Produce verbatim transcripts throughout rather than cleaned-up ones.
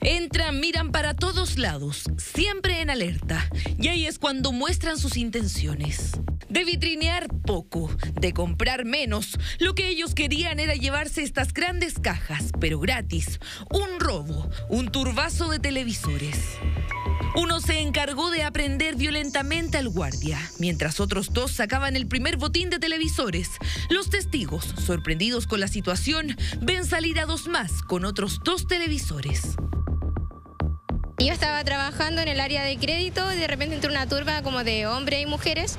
Entran, miran para todos lados, siempre en alerta. Y ahí es cuando muestran sus intenciones. De vitrinear poco, de comprar menos. Lo que ellos querían era llevarse estas grandes cajas, pero gratis. Un robo, un turbazo de televisores. Uno se encargó de aprender violentamente al guardia, mientras otros dos sacaban el primer botín de televisores. Los testigos, sorprendidos con la situación, ven salir a dos más con otros dos televisores. Yo estaba trabajando en el área de crédito y de repente entró una turba como de hombres y mujeres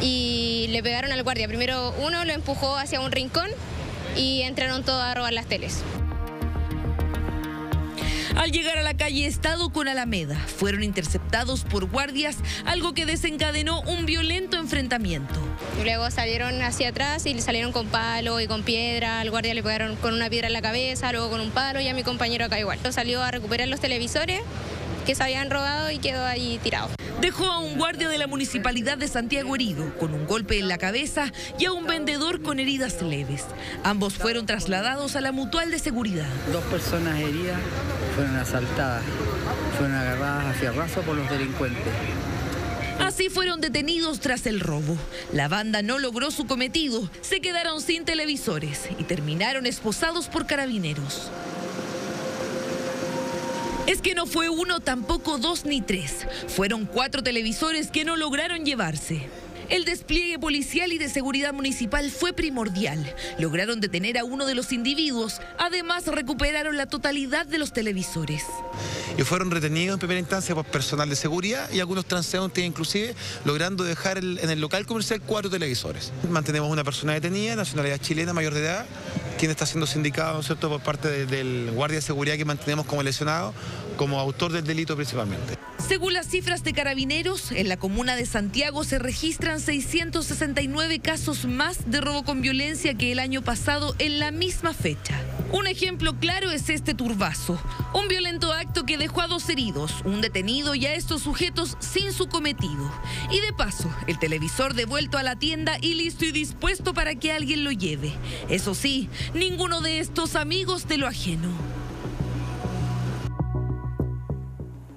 y le pegaron al guardia. Primero uno lo empujó hacia un rincón y entraron todos a robar las teles. Al llegar a la calle Estado con Alameda, fueron interceptados por guardias, algo que desencadenó un violento enfrentamiento. Luego salieron hacia atrás y salieron con palo y con piedra, al guardia le pegaron con una piedra en la cabeza, luego con un palo y a mi compañero acá igual. Salió a recuperar los televisores que se habían robado y quedó ahí tirado. Dejó a un guardia de la municipalidad de Santiago herido, con un golpe en la cabeza, y a un vendedor con heridas leves. Ambos fueron trasladados a la mutual de seguridad. Dos personas heridas fueron asaltadas, fueron agarradas a fierrazo por los delincuentes. Así fueron detenidos tras el robo. La banda no logró su cometido, se quedaron sin televisores y terminaron esposados por carabineros. Es que no fue uno, tampoco dos ni tres. Fueron cuatro televisores que no lograron llevarse. El despliegue policial y de seguridad municipal fue primordial. Lograron detener a uno de los individuos. Además, recuperaron la totalidad de los televisores. Y fueron retenidos en primera instancia por personal de seguridad y algunos transeúntes, inclusive, logrando dejar el, en el local comercial cuatro televisores. Mantenemos una persona detenida, nacionalidad chilena, mayor de edad, quien está siendo sindicado, ¿no es cierto?, por parte de, del guardia de seguridad que mantenemos como lesionado, como autor del delito principalmente. Según las cifras de Carabineros, en la comuna de Santiago se registran seiscientos sesenta y nueve casos más de robo con violencia que el año pasado en la misma fecha. Un ejemplo claro es este turbazo, un violento acto que dejó a dos heridos, un detenido y a estos sujetos sin su cometido. Y de paso, el televisor devuelto a la tienda y listo y dispuesto para que alguien lo lleve. Eso sí, ninguno de estos amigos de lo ajeno.